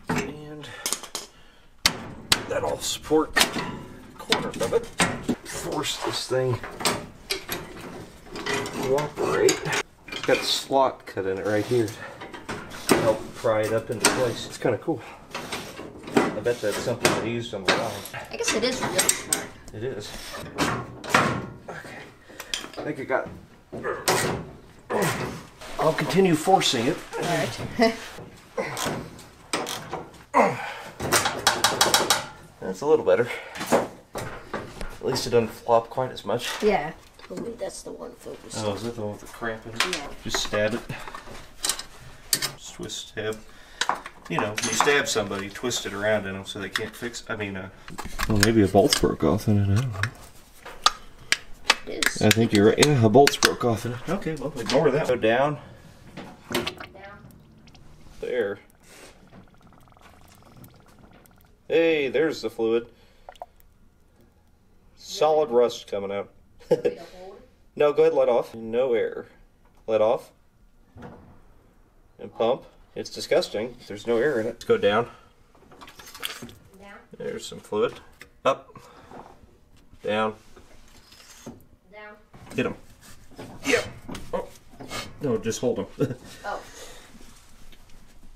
And that'll support a corner of it. Force this thing to operate. It's got a slot cut in it right here to help pry it up into place. It's kind of cool. I bet that's something they used on the line. I guess it is really smart. It is. Okay, I think I got it. I'll continue forcing it. All right. That's a little better. At least it doesn't flop quite as much. Yeah. Hopefully that's the one focused. Oh, is that the one with the cramp in it? Yeah. Just stab it. Swiss stab. You know, when you stab somebody, twist it around in them so they can't fix. I mean, uh, well, maybe a bolt broke off in it. I don't know. I think you're right. Yeah, a bolt's broke off in it. Okay, well, ignore that. Go down. Down. There. Hey, there's the fluid. Solid rust coming out. No, go ahead, let off. No air. Let off. And pump. It's disgusting. There's no air in it. Let's go down. Down. There's some fluid. Up. Down. Hit him. Yep. Oh. No, just hold them. Oh.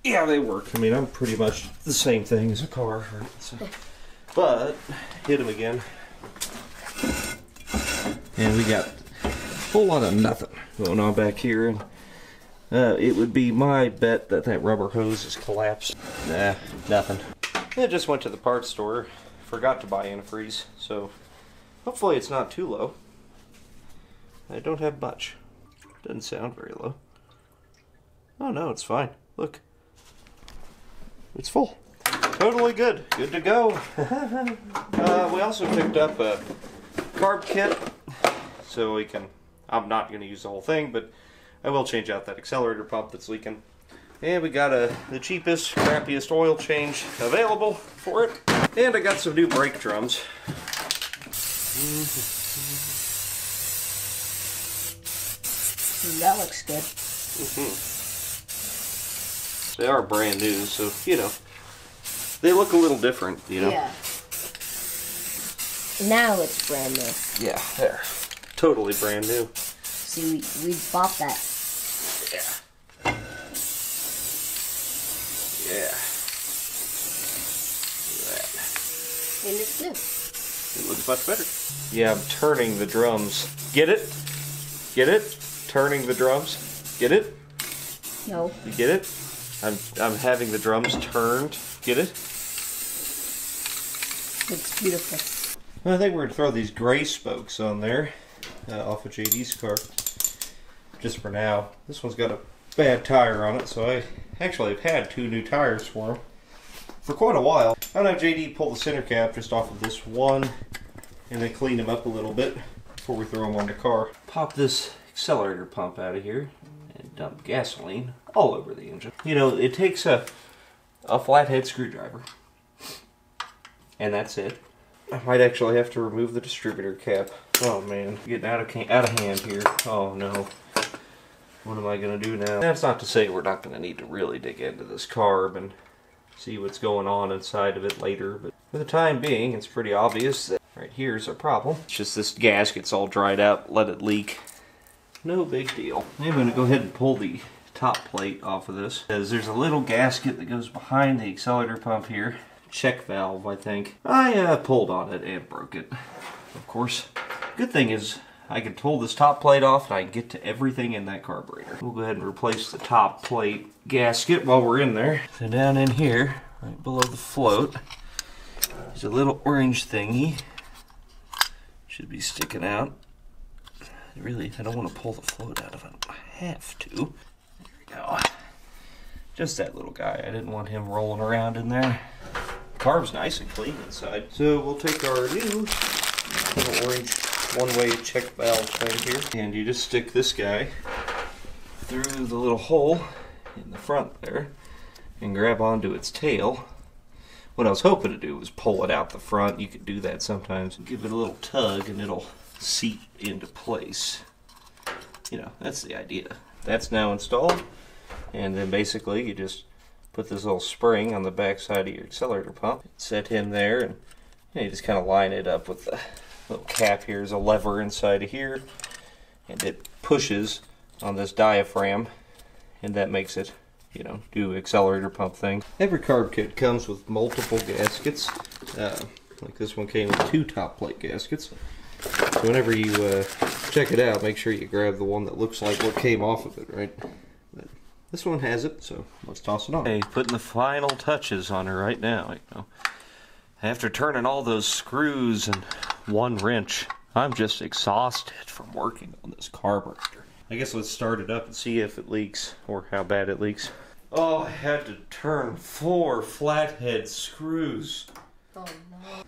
Yeah, they work. I mean, I'm pretty much the same thing as a car. Right? So. But, hit him again. And we got a whole lot of nothing going on back here. And Uh, it would be my bet that that rubber hose is collapsed. Nah, nothing. It just went to the parts store. Forgot to buy antifreeze, so hopefully it's not too low. I don't have much. Doesn't sound very low. Oh no, it's fine. Look. It's full. Totally good. Good to go. uh, we also picked up a carb kit, so we can... I'm not going to use the whole thing, but I will change out that accelerator pump that's leaking. And we got a, the cheapest, crappiest oil change available for it. And I got some new brake drums. That looks good. Mm-hmm. They are brand new, so, you know, they look a little different, you know. Yeah. Now it's brand new. Yeah, there. Totally brand new. See, we, we bought that. Yeah. Yeah. That. And it's new. It looks much better. Yeah, I'm turning the drums. Get it? Get it? Turning the drums. Get it? No. You get it? I'm I'm having the drums turned. Get it? Looks beautiful. I think we're gonna throw these gray spokes on there, uh, off of J D's car, just for now. This one's got a bad tire on it, so I actually have had two new tires for him for quite a while. I'm gonna have J D pull the center cap just off of this one, and then clean them up a little bit before we throw them on the car. Pop this accelerator pump out of here and dump gasoline all over the engine. You know, it takes a a flathead screwdriver, and that's it. I might actually have to remove the distributor cap. Oh man, getting out of out of hand here. Oh no, what am I gonna do now? That's not to say we're not gonna need to really dig into this carb and see what's going on inside of it later, but for the time being, it's pretty obvious that right here's a problem. It's just this gasket's all dried out. Let it leak. No big deal. I'm going to go ahead and pull the top plate off of this, because there's a little gasket that goes behind the accelerator pump here. Check valve, I think. I uh, pulled on it and broke it, of course. Good thing is I can pull this top plate off and I can get to everything in that carburetor. We'll go ahead and replace the top plate gasket while we're in there. So down in here, right below the float, there's a little orange thingy. Should be sticking out. Really, I don't want to pull the float out of it. I have to. There we go. Just that little guy. I didn't want him rolling around in there. Carb's nice and clean inside. So we'll take our new little orange one-way check valve thing here. And you just stick this guy through the little hole in the front there and grab onto its tail. What I was hoping to do was pull it out the front. You could do that sometimes. Give it a little tug and it'll seat into place. You know, that's the idea. That's now installed, and then basically you just put this little spring on the back side of your accelerator pump, set him there, and you, know, you just kind of line it up with the little cap. Here's a lever inside of here, and it pushes on this diaphragm, and that makes it, you know, do accelerator pump thing. Every carb kit comes with multiple gaskets. Uh, like this one came with two top plate gaskets. So whenever you uh, check it out, make sure you grab the one that looks like what came off of it, right? But this one has it, so let's toss it on. Hey, putting the final touches on her right now. You know, after turning all those screws and one wrench, I'm just exhausted from working on this carburetor. I guess let's start it up and see if it leaks or how bad it leaks. Oh, I had to turn four flathead screws. Oh, no.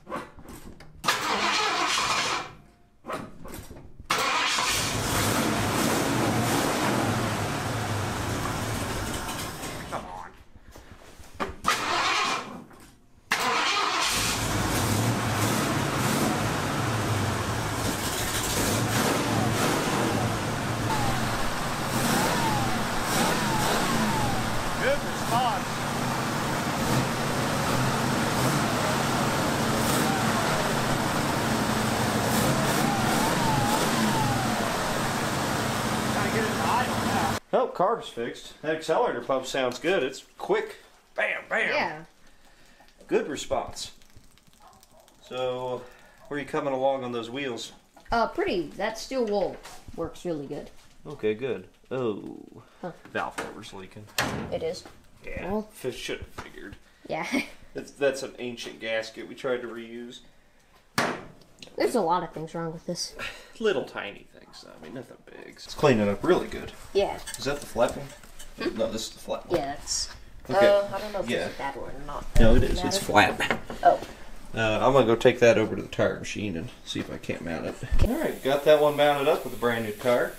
Oh, carb's fixed. That accelerator pump sounds good. It's quick. Bam, bam. Yeah. Good response. So, where are you coming along on those wheels? Uh, pretty. That steel wool works really good. Okay, good. Oh. Huh. Valve cover's leaking. It is. Yeah. Well, I should have figured. Yeah. That's, that's an ancient gasket we tried to reuse. There's a lot of things wrong with this. Little tiny things, though. I mean, nothing big. It's cleaning up really good. Yeah. Is that the flat one? Hmm? No, this is the flat one. Yeah, that's... Okay. Uh, I don't know if yeah. it's a bad one or not. No, it is. It's flat. Oh. Uh, I'm going to go take that over to the tire machine and see if I can't mount it. Alright, got that one mounted up with a brand new tire.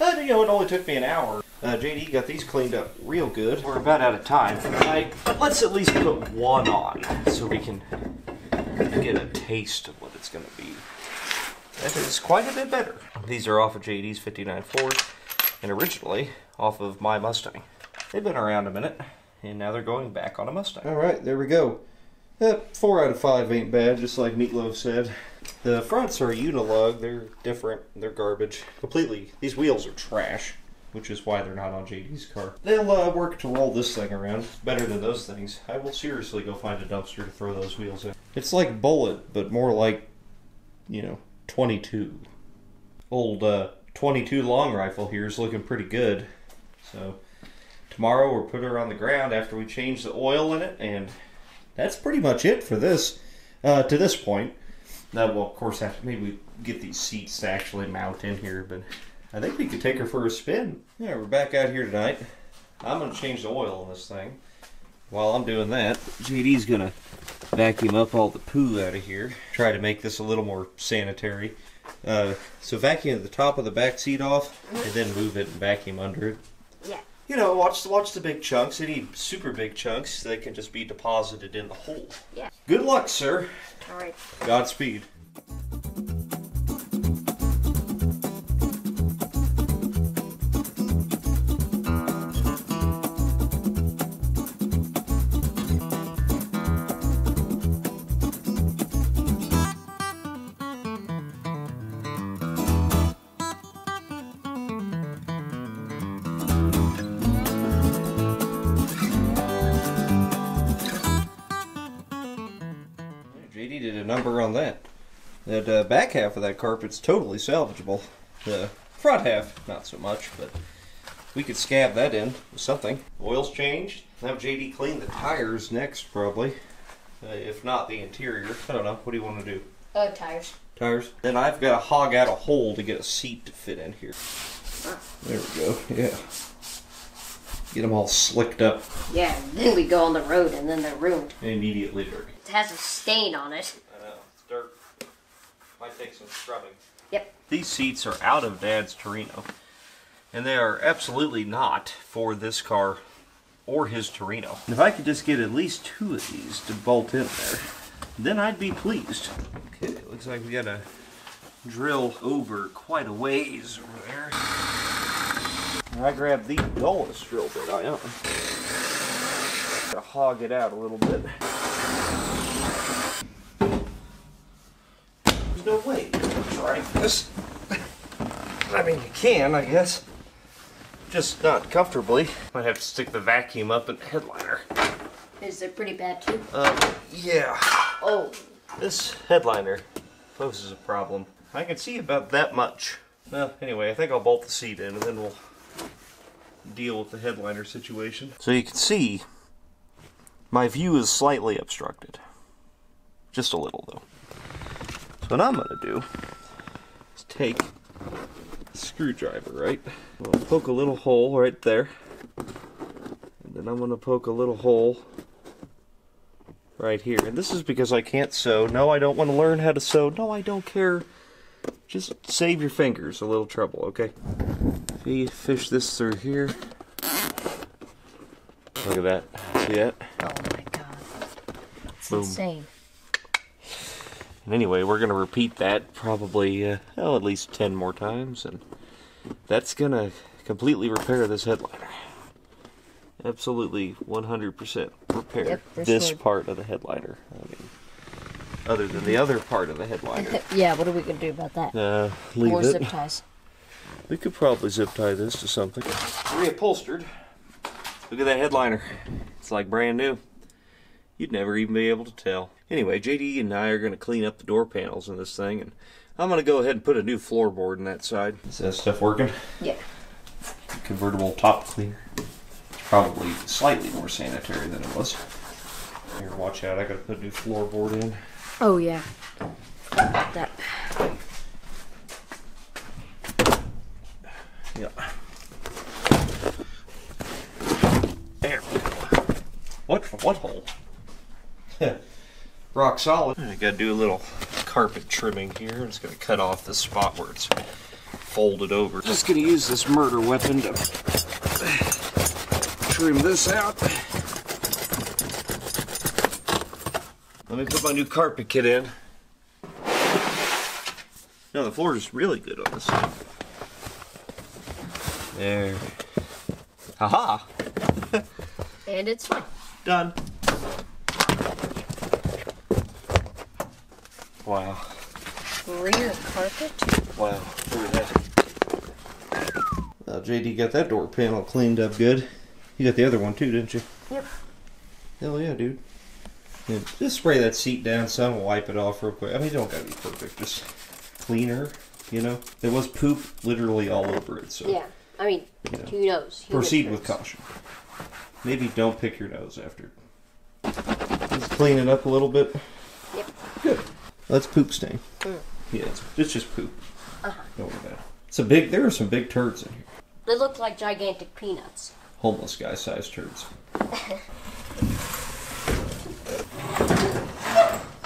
Uh, you know, it only took me an hour. Uh, J D got these cleaned up real good. We're about out of time for tonight, but let's at least put one on so we can get a taste of what it's going to be. That is quite a bit better. These are off of J D's fifty-nine Ford and originally off of my Mustang. They've been around a minute and now they're going back on a Mustang. Alright, there we go. Uh, four out of five ain't bad, just like Meatloaf said. The fronts are unilug, they're different, they're garbage. Completely, these wheels are trash, which is why they're not on J D's car. They'll uh, work to roll this thing around. Better than those things. I will seriously go find a dumpster to throw those wheels in. It's like Bullet, but more like, you know, twenty-two. Old uh, twenty-two long rifle here is looking pretty good. So, tomorrow we'll put her on the ground after we change the oil in it, and that's pretty much it for this, uh, to this point. Now, well, of course, after, maybe we get these seats to actually mount in here, but I think we could take her for a spin. Yeah, we're back out here tonight. I'm going to change the oil on this thing. While I'm doing that, J D's going to vacuum up all the poo out of here. Try to make this a little more sanitary. Uh, so vacuum the top of the back seat off, and then move it and vacuum under it. Yeah. You know, watch, watch the big chunks, any super big chunks, they can just be deposited in the hole. Yeah. Good luck, sir. All right. Godspeed. Number on that. That uh, back half of that carpet's totally salvageable. The front half, not so much, but we could scab that in with something. Oil's changed. Now J D clean the tires next, probably. Uh, if not the interior. I don't know. What do you want to do? Uh, tires. Tires. Then I've got to hog out a hole to get a seat to fit in here. There we go. Yeah. Get them all slicked up. Yeah, then we go on the road and then they're ruined. Immediately dirty. It has a stain on it. Dirt. Might take some scrubbing. Yep. These seats are out of Dad's Torino, and they are absolutely not for this car or his Torino. And if I could just get at least two of these to bolt in there, then I'd be pleased. Okay, it looks like we gotta drill over quite a ways over there. And I grabbed the dullest drill bit I own. Gotta hog it out a little bit. No way trying this. I mean, you can, I guess. Just not comfortably. Might have to stick the vacuum up in the headliner. Is it pretty bad too? Um, yeah. Oh. This headliner poses a problem. I can see about that much. Well, anyway, I think I'll bolt the seat in and then we'll deal with the headliner situation. So you can see, my view is slightly obstructed. Just a little though. What I'm gonna do is take a screwdriver, right? I'm gonna poke a little hole right there, and then I'm gonna poke a little hole right here. And this is because I can't sew. No, I don't want to learn how to sew. No, I don't care. Just save your fingers a little trouble, okay? Fish this through here. Look at that. See that? Oh my god. It's boom. Insane. And anyway, we're going to repeat that probably, uh, well, at least ten more times, and that's going to completely repair this headliner. Absolutely one hundred percent repair yep, this sure. part of the headliner. I mean, other than the other part of the headliner. Yeah, what are we going to do about that? Uh, leave more it. More zip ties. We could probably zip tie this to something. Reupholstered. Look at that headliner. It's like brand new. You'd never even be able to tell. Anyway, J D and I are going to clean up the door panels in this thing, and I'm going to go ahead and put a new floorboard in that side. Is that stuff working? Yeah. convertible top cleaner. It's probably slightly more sanitary than it was. Here, watch out. I gotta put a new floorboard in. Oh, yeah. That. Yeah. There we go. What, what hole? Rock solid. I gotta do a little carpet trimming here. I'm just gonna cut off the spot where it's folded over. Just gonna use this murder weapon to trim this out. Let me put my new carpet kit in. No, the floor is really good on this. There. Haha. -ha. And it's fine. Done. Wow. Rear carpet? Wow. Look at that. Well, J D got that door panel cleaned up good. You got the other one too, didn't you? Yep. Hell yeah, dude. Yeah, just spray that seat down some and wipe it off real quick. I mean, it don't gotta be perfect. Just cleaner, you know? There was poop literally all over it, so. Yeah. I mean, you know, who knows? Who proceed with caution. Maybe don't pick your nose after. Just clean it up a little bit. Yep. Good. That's poop stain. Mm. Yeah, it's, it's just poop. Uh-huh. Don't worry about it. It's a big, there are some big turds in here. They look like gigantic peanuts. Homeless guy-sized turds.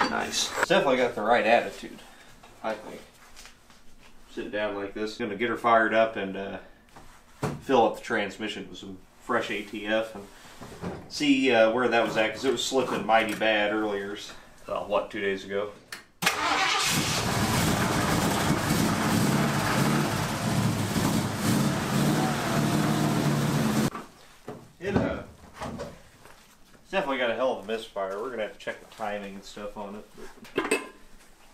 Nice. Definitely got the right attitude, I think. Sitting down like this, gonna get her fired up and uh, fill up the transmission with some fresh A T F and see uh, where that was at, because it was slipping mighty bad earlier, uh, what, two days ago. It uh, it's definitely got a hell of a misfire. We're gonna have to check the timing and stuff on it. But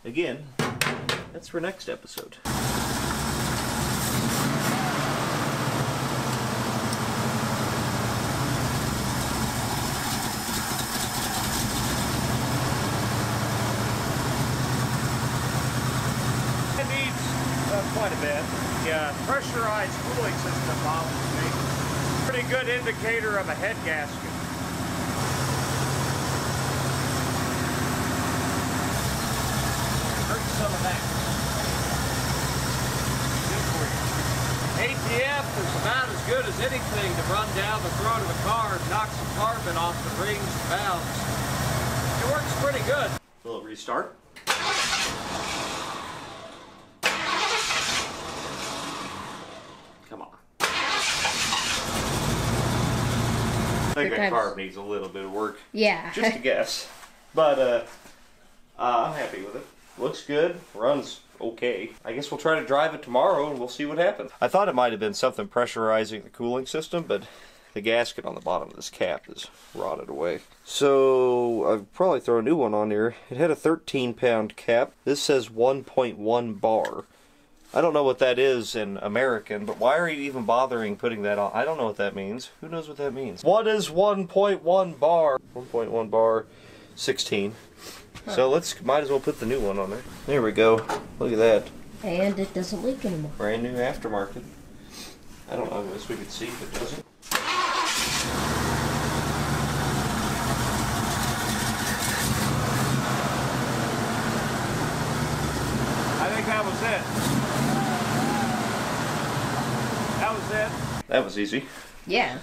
again, that's for next episode. Quite a bit. Yeah, pressurized cooling system bothers me. Pretty good indicator of a head gasket. Hurt some of that. Good for you. A T F is about as good as anything to run down the throat of a car and knock some carbon off the rings and valves. It works pretty good. A little restart. I think that carb needs a little bit of work. Yeah. Just a guess. But uh, uh, I'm happy with it. Looks good. Runs okay. I guess we'll try to drive it tomorrow and we'll see what happens. I thought it might have been something pressurizing the cooling system, but the gasket on the bottom of this cap is rotted away. So I'll probably throw a new one on here. It had a thirteen pound cap. This says one point one bar. I don't know what that is in American, but why are you even bothering putting that on? I don't know what that means. Who knows what that means? What is one point one bar? one point one bar, sixteen. Huh. So let's, might as well put the new one on there. There we go. Look at that. And it doesn't leak anymore. Brand new aftermarket. I don't know, I guess we could see if it doesn't. I think that was it. That was it. That was easy. Yeah.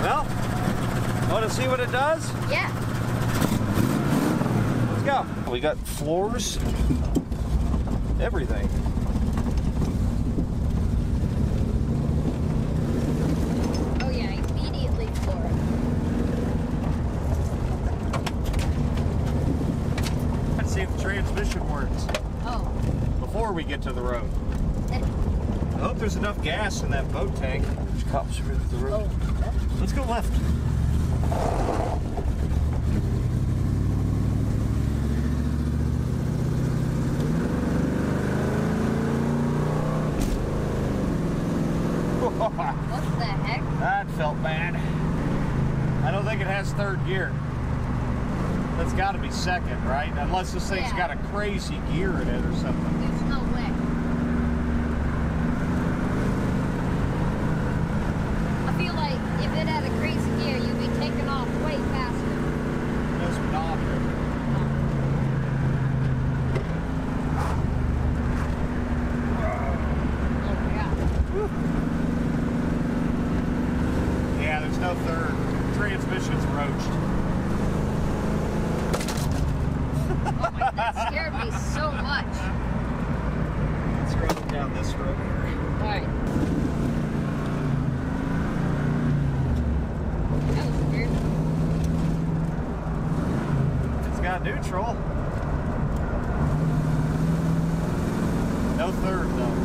Well, want to see what it does? Yeah. Let's go. We got floors, everything. Transmission works. Oh. Before we get to the road. I hope there's enough gas in that boat tank. There's cops over the road. Oh. Let's go left. What the heck? That felt bad. I don't think it has third gear. That's got to be second, right? Unless this thing's yeah. got a crazy gear in it or something. There's no way. I feel like if it had a crazy gear, you'd be taking off way faster. That's phenomenal. No third. Transmission's roached. Oh my God, that scared me so much. Let's roll down this road here. Alright. That was weird. It's got neutral. No third though.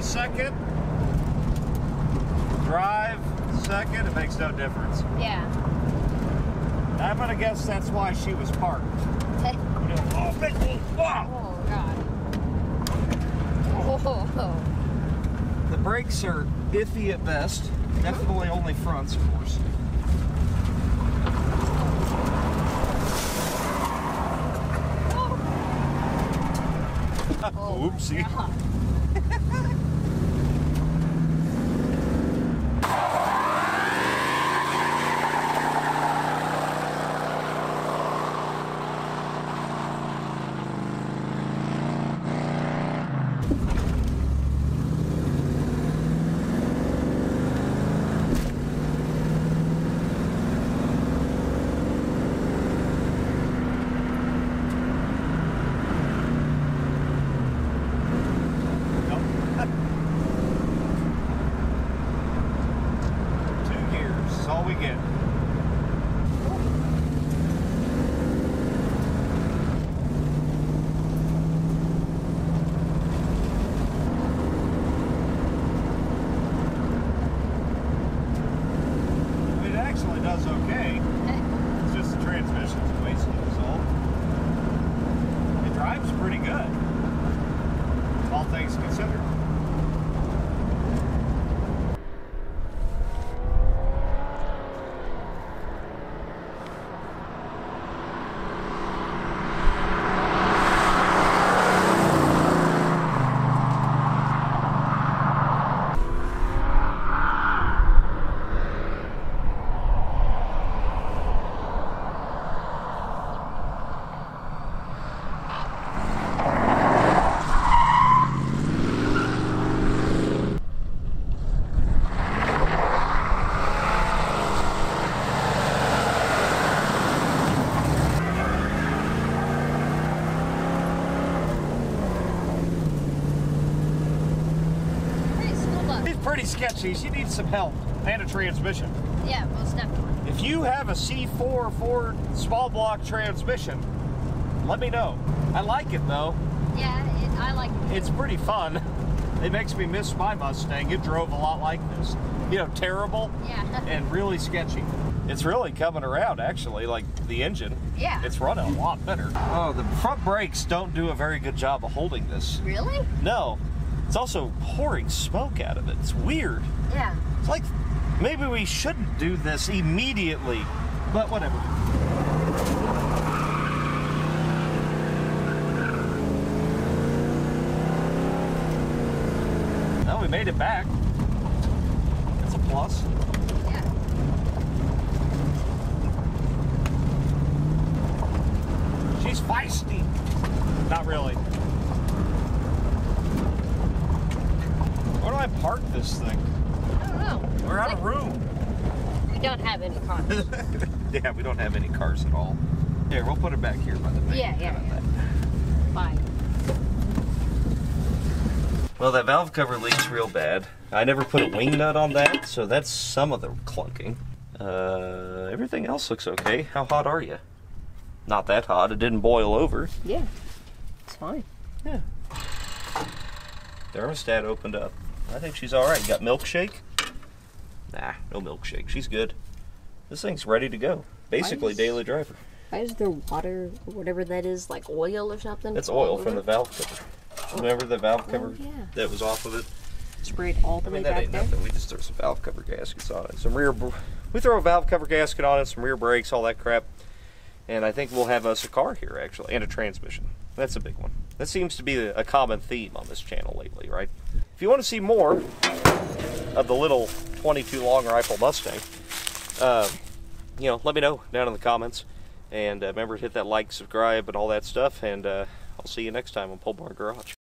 Second, drive second, it makes no difference. Yeah. I'm gonna guess that's why she was parked. Hey. Oh, Mickey! Wow. Oh, God. Oh. The brakes are iffy at best. Definitely only fronts, of course. Oh. Oopsie. God. Sketchy. She needs some help and a transmission. Yeah, most definitely. If you have a C four Ford small block transmission, let me know. I like it though. Yeah, it, I like it. It's pretty fun. It makes me miss my Mustang. It drove a lot like this. You know, terrible. Yeah. And really sketchy. It's really coming around actually, like the engine. Yeah. It's running a lot better. Oh, the front brakes don't do a very good job of holding this. Really? No. It's also pouring smoke out of it. It's weird. Yeah. It's like maybe we shouldn't do this immediately, but whatever. Well, we made it back. That's a plus. Yeah. She's feisty. Not really. Where do I park this thing? I don't know. We're out of room. We don't have any cars. Yeah, we don't have any cars at all. Here, we'll put it back here by the thing. Yeah, yeah, yeah. Fine. Well, that valve cover leaks real bad. I never put a wing nut on that, so that's some of the clunking. Uh, everything else looks okay. How hot are you? Not that hot. It didn't boil over. Yeah, it's fine. Yeah. Thermostat opened up. I think she's all right. Got milkshake. Nah, no milkshake. She's good. This thing's ready to go. Basically, is, daily driver. Why is there water, or whatever that is, like oil or something? That's oil from the valve cover. Oh. Remember the valve cover oh, yeah. that was off of it? Sprayed all the I mean, way that back ain't there? Nothing. We just throw some valve cover gaskets on it. Some rear, we throw a valve cover gasket on it, some rear brakes, all that crap. And I think we'll have us a car here, actually, and a transmission. That's a big one. That seems to be a common theme on this channel lately, right? If you want to see more of the little twenty-two long rifle Mustang, uh, you know, let me know down in the comments. And uh, remember to hit that like, subscribe, and all that stuff. And uh, I'll see you next time on Pole Barn Garage.